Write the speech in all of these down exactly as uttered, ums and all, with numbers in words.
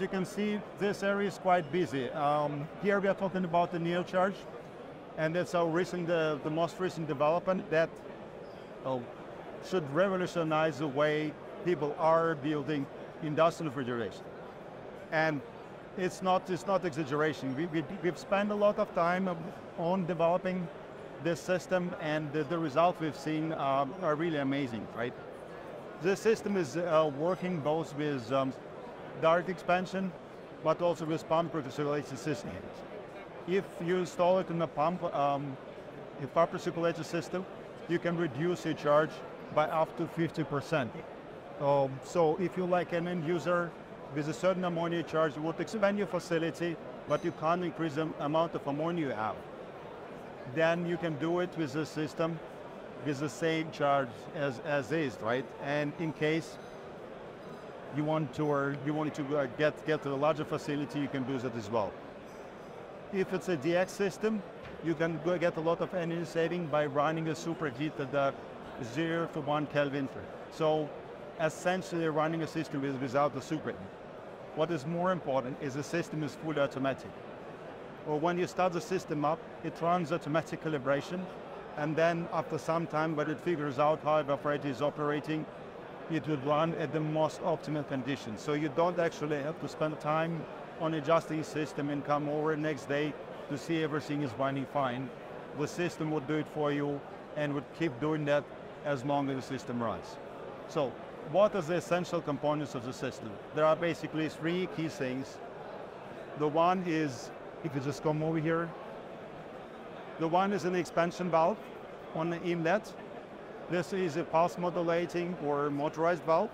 As you can see, this area is quite busy. Um, here we are talking about the NeoCharge, and that's our recent, the, the most recent development that oh, should revolutionize the way people are building industrial refrigeration. And it's not, it's not exaggeration. We, we, we've spent a lot of time on developing this system, and the, the results we've seen uh, are really amazing, right? This system is uh, working both with um, direct expansion, but also with pump recirculation systems. If you install it in a pump, um, a pump recirculation system, you can reduce your charge by up to fifty percent. Um, so if you like an end user with a certain ammonia charge, it would expand your facility, but you can't increase the amount of ammonia you have. Then you can do it with the system with the same charge as, as is, right? And in case you want to, or you want to uh, get, get to a larger facility, you can do that as well. If it's a D X system, you can go get a lot of energy saving by running a superheat at the zero to one Kelvin. So essentially running a system is without the superheat. What is more important is the system is fully automatic. Or when you start the system up, it runs automatic calibration, and then after some time, when it figures out how evaporator is operating, it would run at the most optimal conditions. So you don't actually have to spend time on adjusting the system and come over next day to see everything is running fine. The system would do it for you and would keep doing that as long as the system runs. So what are the essential components of the system? There are basically three key things. The one is, if you just come over here, the one is an expansion valve on the inlet. This is a pulse modulating or motorized valve.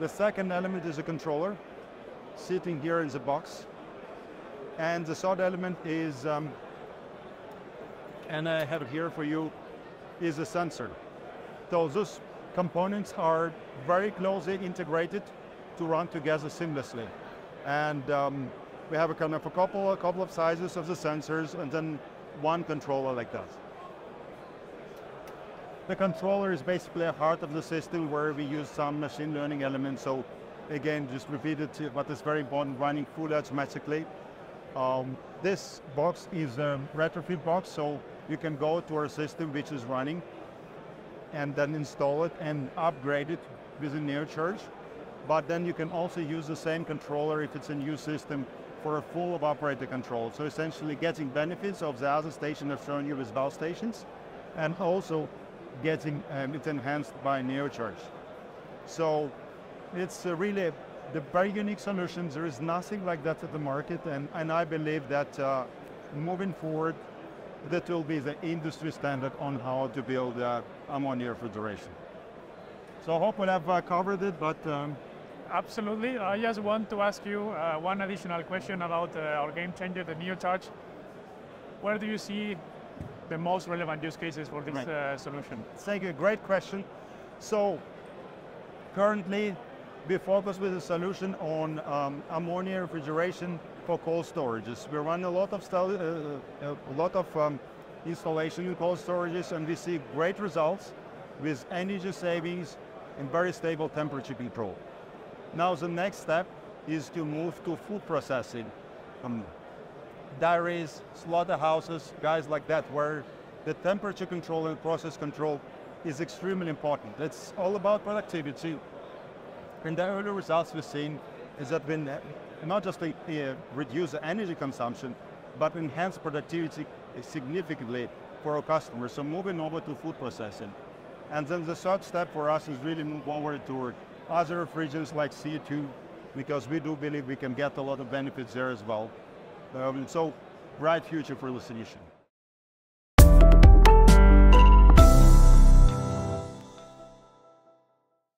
The second element is a controller sitting here in the box. And the third element is, um, and I have it here for you, is a sensor. So those components are very closely integrated to run together seamlessly. And um, we have a, kind of a, couple, a couple of sizes of the sensors, and then one controller like that. The controller is basically a heart of the system where we use some machine learning elements. So again, just repeat it, but it's very important, running fully automatically. Um, this box is a retrofit box, so you can go to our system which is running and then install it and upgrade it with a NeoCharge. But then you can also use the same controller if it's a new system for a full evaporator control. So essentially getting benefits of the other station I've shown you with valve stations, and also getting um, it enhanced by NeoCharge. So it's uh, really the very unique solution. There is nothing like that at the market, and, and I believe that uh, moving forward, that will be the industry standard on how to build uh, ammonia refrigeration. So I hope we'll have uh, covered it, but um, absolutely. I just want to ask you uh, one additional question about uh, our game changer, the NeoCharge. Where do you see the most relevant use cases for this right. uh, solution? Thank you, great question. So currently, we focus with a solution on um, ammonia refrigeration for cold storages. We run a lot of, uh, a lot of um, installation in cold storages, and we see great results with energy savings and very stable temperature control. Now the next step is to move to food processing. Um, dairies, slaughterhouses, guys like that, where the temperature control and process control is extremely important. It's all about productivity. And the early results we've seen is that when not just uh, reduce the energy consumption, but enhance productivity significantly for our customers. So moving over to food processing. And then the third step for us is really move over to other refrigerants like C O two, because we do believe we can get a lot of benefits there as well. Um, so, bright future for the solution.